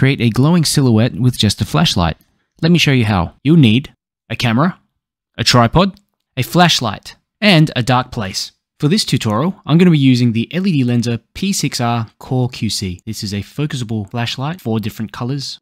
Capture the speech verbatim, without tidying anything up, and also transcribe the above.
Create a glowing silhouette with just a flashlight. Let me show you how. You'll need a camera, a tripod, a flashlight, and a dark place. For this tutorial, I'm going to be using the L E D Lenser P six R Core Q C. This is a focusable flashlight, four different colors.